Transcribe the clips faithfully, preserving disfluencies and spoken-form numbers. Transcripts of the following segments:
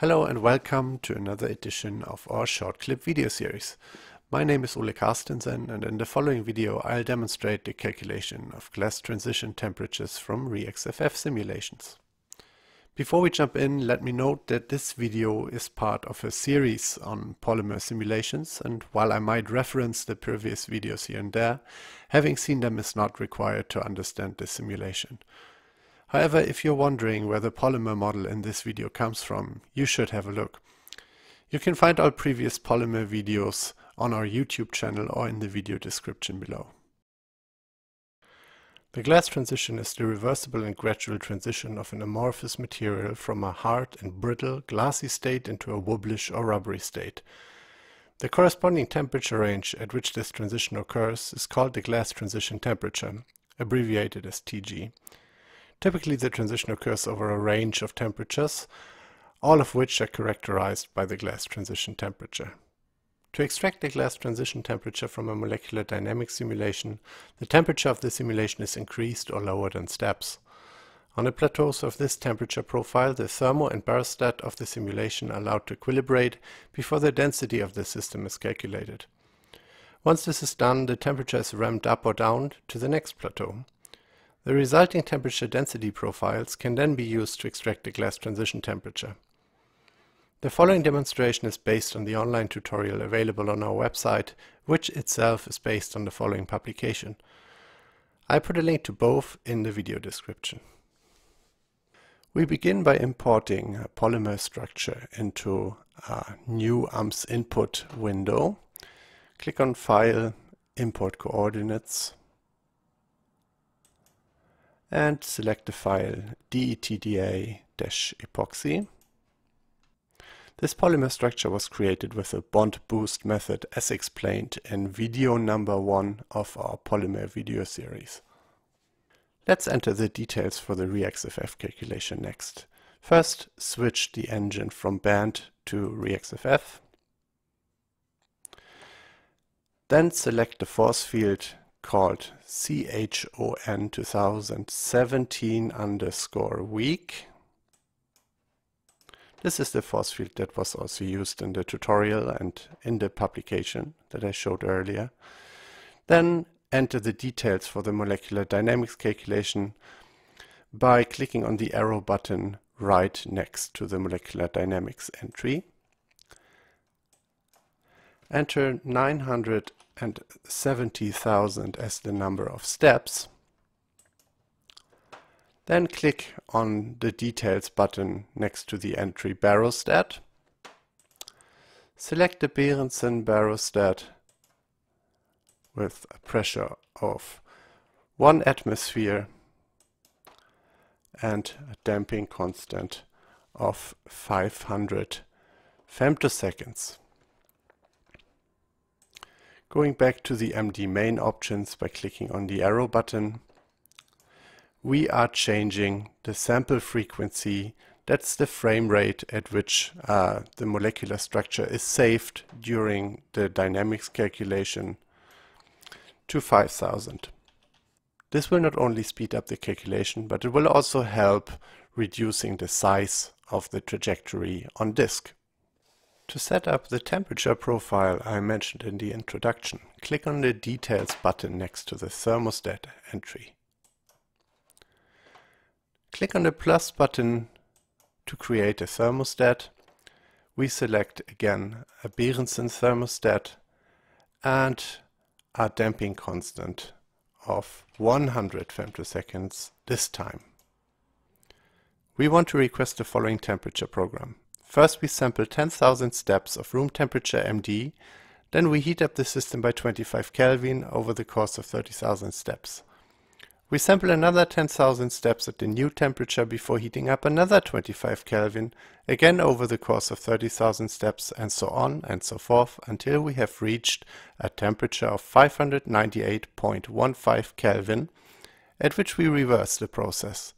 Hello and welcome to another edition of our short clip video series. My name is Ole Karstensen, and in the following video I'll demonstrate the calculation of glass transition temperatures from ReaxFF simulations. Before we jump in, let me note that this video is part of a series on polymer simulations, and while I might reference the previous videos here and there, having seen them is not required to understand this simulation. However, if you're wondering where the polymer model in this video comes from, you should have a look. You can find our previous polymer videos on our YouTube channel or in the video description below. The glass transition is the reversible and gradual transition of an amorphous material from a hard and brittle, glassy state into a wobblish or rubbery state. The corresponding temperature range at which this transition occurs is called the glass transition temperature, abbreviated as T G. Typically, the transition occurs over a range of temperatures, all of which are characterized by the glass transition temperature. To extract the glass transition temperature from a molecular dynamics simulation, the temperature of the simulation is increased or lowered in steps. On the plateaus of this temperature profile, the thermo and barostat of the simulation are allowed to equilibrate before the density of the system is calculated. Once this is done, the temperature is ramped up or down to the next plateau. The resulting temperature density profiles can then be used to extract the glass transition temperature. The following demonstration is based on the online tutorial available on our website, which itself is based on the following publication. I put a link to both in the video description. We begin by importing a polymer structure into a new A M S input window. Click on File, Import Coordinates, and select the file D E T D A Epoxy. This polymer structure was created with a bond boost method as explained in video number one of our polymer video series. Let's enter the details for the ReaxFF calculation next. First, switch the engine from band to ReaxFF. Then select the force field called C H O N twenty seventeen underscore week. This is the force field that was also used in the tutorial and in the publication that I showed earlier. Then enter the details for the molecular dynamics calculation by clicking on the arrow button right next to the molecular dynamics entry. Enter nine hundred seventy thousand as the number of steps. Then click on the details button next to the entry barostat. Select the Berendsen barostat with a pressure of one atmosphere and a damping constant of five hundred femtoseconds. Going back to the M D main options by clicking on the arrow button, we are changing the sample frequency. That's the frame rate at which uh, the molecular structure is saved during the dynamics calculation, to five thousand. This will not only speed up the calculation, but it will also help reducing the size of the trajectory on disk. To set up the temperature profile I mentioned in the introduction, click on the Details button next to the thermostat entry. Click on the plus button to create a thermostat. We select again a Berendsen thermostat and a damping constant of one hundred femtoseconds this time. We want to request the following temperature program. First, we sample ten thousand steps of room temperature M D, then we heat up the system by twenty-five Kelvin over the course of thirty thousand steps. We sample another ten thousand steps at the new temperature before heating up another twenty-five Kelvin, again over the course of thirty thousand steps, and so on and so forth until we have reached a temperature of five hundred ninety-eight point one five Kelvin, at which we reverse the process.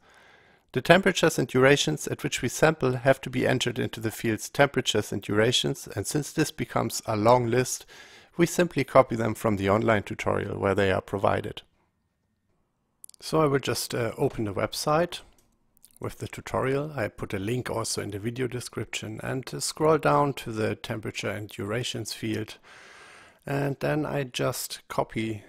The temperatures and durations at which we sample have to be entered into the field's temperatures and durations, and since this becomes a long list, we simply copy them from the online tutorial where they are provided. So I will just uh, open the website. with the tutorial. I put a link also in the video description, and scroll down to the temperature and durations field, and then I just copy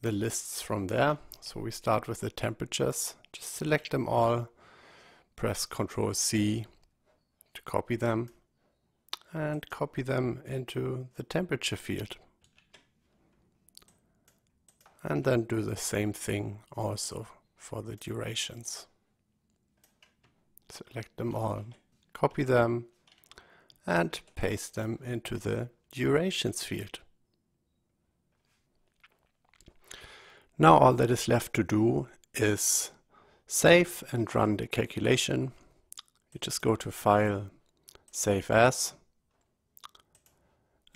the lists from there. So we start with the temperatures, just select them all, press control C to copy them, and copy them into the temperature field. And then do the same thing also for the durations. Select them all, copy them, and paste them into the durations field. Now all that is left to do is save and run the calculation. You just go to File, Save As,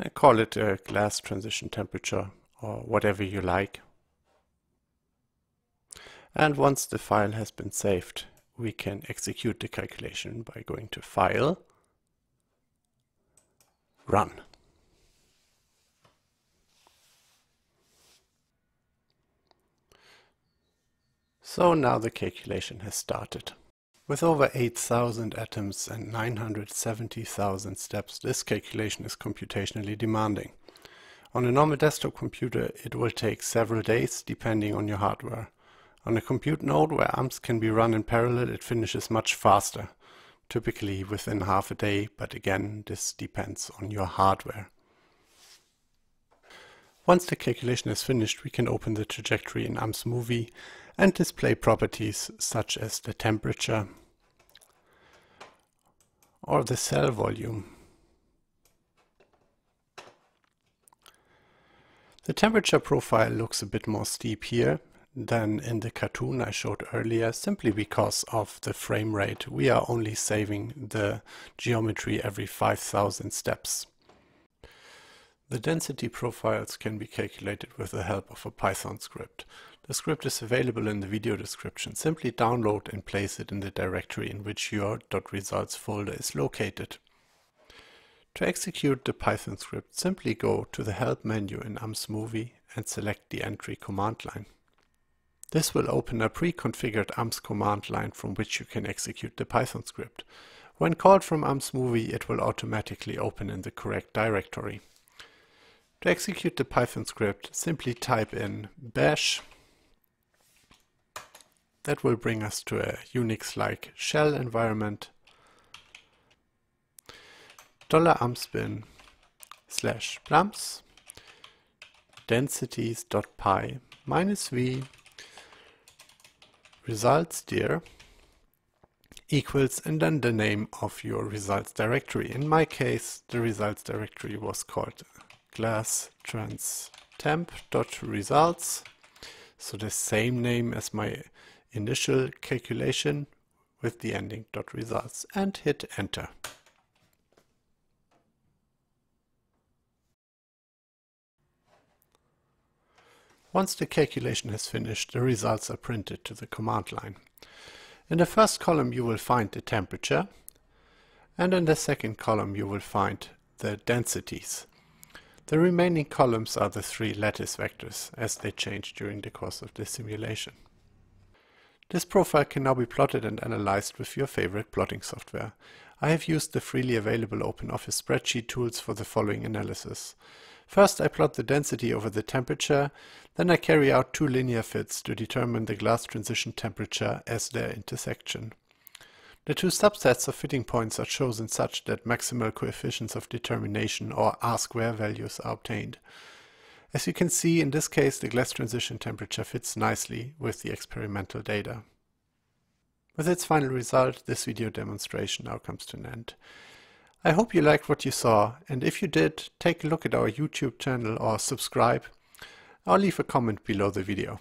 and call it a glass transition temperature or whatever you like. And once the file has been saved, we can execute the calculation by going to File, Run. So now the calculation has started. With over eight thousand atoms and nine hundred seventy thousand steps, this calculation is computationally demanding. On a normal desktop computer, it will take several days depending on your hardware. On a compute node where A M S can be run in parallel, it finishes much faster, typically within half a day, but again, this depends on your hardware. Once the calculation is finished, we can open the trajectory in A M S Movie and display properties such as the temperature or the cell volume. The temperature profile looks a bit more steep here than in the cartoon I showed earlier, simply because of the frame rate. We are only saving the geometry every five thousand steps. The density profiles can be calculated with the help of a Python script. The script is available in the video description. Simply download and place it in the directory in which your .results folder is located. To execute the Python script, simply go to the Help menu in A M S Movie and select the entry command line. This will open a pre-configured A M S command line from which you can execute the Python script. When called from A M S Movie, it will automatically open in the correct directory. To execute the Python script, simply type in bash. That will bring us to a Unix-like shell environment. dollar amsbin slash plums densities.py minus v results dir equals, and then the name of your results directory. In my case, the results directory was called glass trans temp.results, so the same name as my initial calculation with the ending .results, and hit enter. Once the calculation has finished, the results are printed to the command line. In the first column you will find the temperature, and in the second column you will find the densities. The remaining columns are the three lattice vectors, as they change during the course of the simulation. This profile can now be plotted and analyzed with your favorite plotting software. I have used the freely available OpenOffice spreadsheet tools for the following analysis. First, I plot the density over the temperature, then I carry out two linear fits to determine the glass transition temperature as their intersection. The two subsets of fitting points are chosen such that maximal coefficients of determination or R square values are obtained. As you can see, in this case the glass transition temperature fits nicely with the experimental data. With its final result, this video demonstration now comes to an end. I hope you liked what you saw, and if you did, take a look at our YouTube channel or subscribe, or leave a comment below the video.